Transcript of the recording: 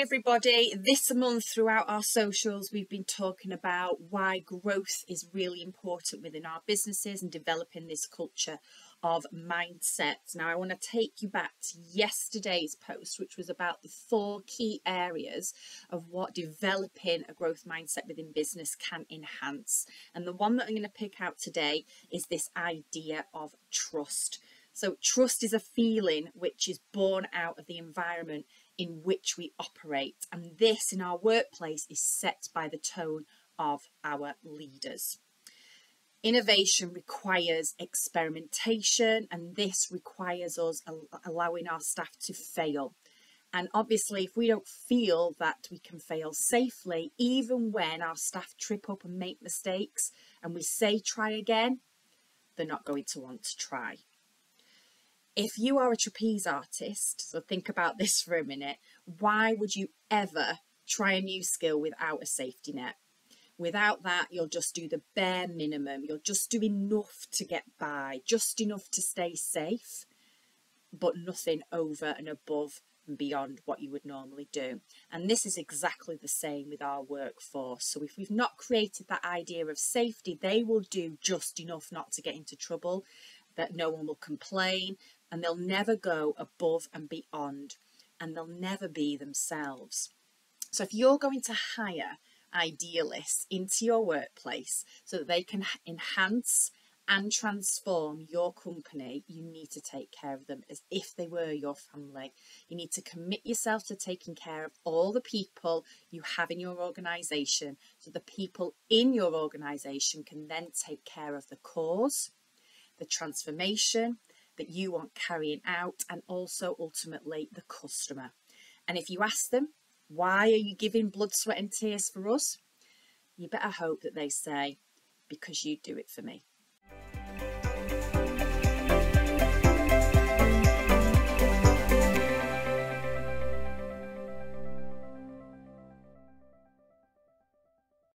everybody. This month throughout our socials we've been talking about why growth is really important within our businesses and developing this culture of mindsets. Now I want to take you back to yesterday's post, which was about the 4 key areas of what developing a growth mindset within business can enhance, and the one that I'm going to pick out today is this idea of trust. So trust is a feeling which is born out of the environment in which we operate, and this in our workplace is set by the tone of our leaders. Innovation requires experimentation, and this requires us allowing our staff to fail. And obviously if we don't feel that we can fail safely, even when our staff trip up and make mistakes and we say try again, they're not going to want to try. If you are a trapeze artist, so think about this for a minute, why would you ever try a new skill without a safety net? Without that, you'll just do the bare minimum. You'll just do enough to get by, just enough to stay safe, but nothing over and above and beyond what you would normally do. And this is exactly the same with our workforce. So if we've not created that idea of safety, they will do just enough not to get into trouble, that no one will complain, and they'll never go above and beyond, and they'll never be themselves. So if you're going to hire idealists into your workplace so that they can enhance and transform your company, you need to take care of them as if they were your family. You need to commit yourself to taking care of all the people you have in your organisation, so the people in your organisation can then take care of the cause, the transformation that you want carrying out, and also ultimately the customer. And if you ask them, why are you giving blood, sweat and tears for us? You better hope that they say, because you do it for me.